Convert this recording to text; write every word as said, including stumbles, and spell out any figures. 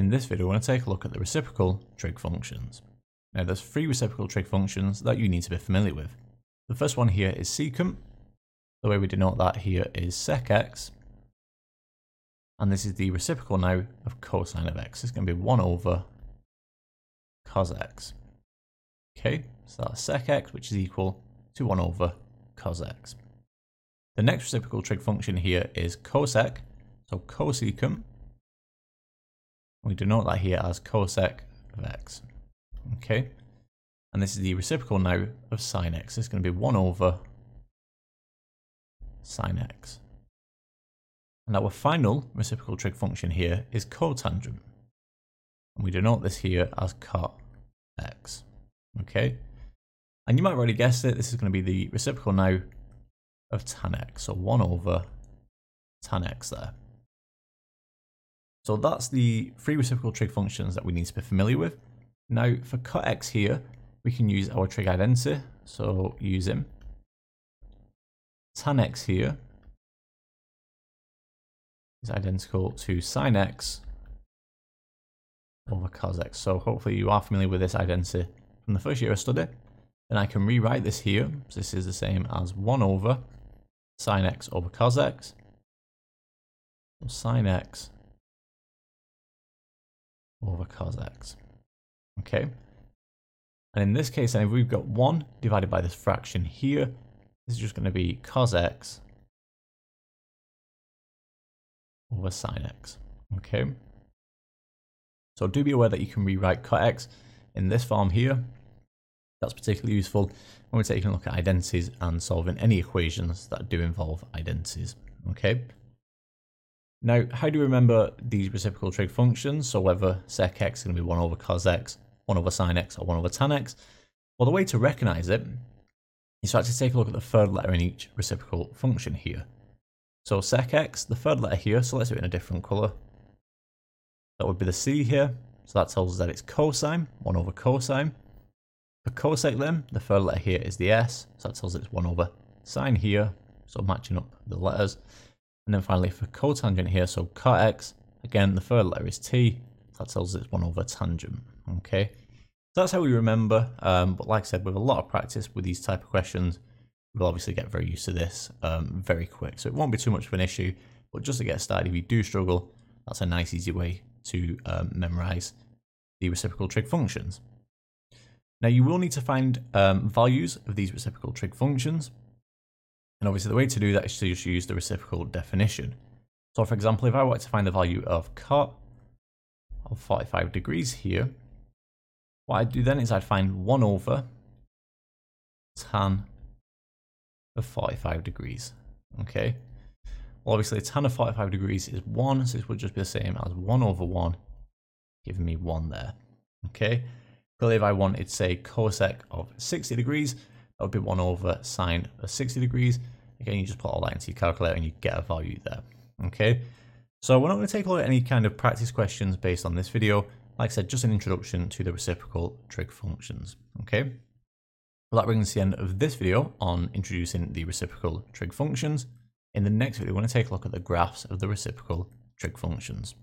In this video, we're going to take a look at the reciprocal trig functions. Now, there's three reciprocal trig functions that you need to be familiar with. The first one here is secant. The way we denote that here is sec x. And this is the reciprocal now of cosine of x. It's going to be one over cos x. Okay, so that's sec x, which is equal to one over cos x. The next reciprocal trig function here is cosec, so cosecant. We denote that here as cosec of x. Okay, and this is the reciprocal now of sine x. It's going to be one over sine x. And our final reciprocal trig function here is cotangent. And we denote this here as cot x. Okay, and you might already guess it, this is going to be the reciprocal now of tan x, so one over tan x there. So that's the three reciprocal trig functions that we need to be familiar with. Now for cot x here, we can use our trig identity, so using tan x here is identical to sine x over cos x. So hopefully you are familiar with this identity from the first year of study. Then I can rewrite this here, so this is the same as one over sine x over cos x. So sine x over cos x. Okay, and in this case, then, if we've got one divided by this fraction here, this is just going to be cos x over sine x. Okay, so do be aware that you can rewrite cot x in this form here. That's particularly useful when we're taking a look at identities and solving any equations that do involve identities. Okay. Now, how do you remember these reciprocal trig functions? So whether sec x is going to be one over cos x, one over sine x, or one over tan x? Well, the way to recognize it is to actually take a look at the third letter in each reciprocal function here. So sec x, the third letter here, so let's do it in a different color. That would be the C here. So that tells us that it's cosine, one over cosine. For cosec then, the third letter here is the S, so that tells us it's one over sine here, so matching up the letters. And then finally for cotangent here, so cot x, again the third letter is T, so that tells us it's one over tangent. Okay, so that's how we remember, um, but like I said, with a lot of practice with these type of questions, we'll obviously get very used to this um, very quick, so it won't be too much of an issue, but just to get started, if you do struggle, that's a nice easy way to um, memorize the reciprocal trig functions. Now you will need to find um, values of these reciprocal trig functions, and obviously the way to do that is to just use the reciprocal definition. So for example, if I wanted to find the value of cot of forty-five degrees here, what I'd do then is I'd find one over tan of forty-five degrees, okay? Well obviously tan of forty-five degrees is one, so this would just be the same as one over one, giving me one there, okay? Clearly, if I wanted, say, cosec of sixty degrees, that would be one over sine of sixty degrees. Again, you just put all that into your calculator and you get a value there, okay? So we're not going to take a look at any kind of practice questions based on this video. Like I said, just an introduction to the reciprocal trig functions, okay? Well, that brings us to the end of this video on introducing the reciprocal trig functions. In the next video, we're going to take a look at the graphs of the reciprocal trig functions.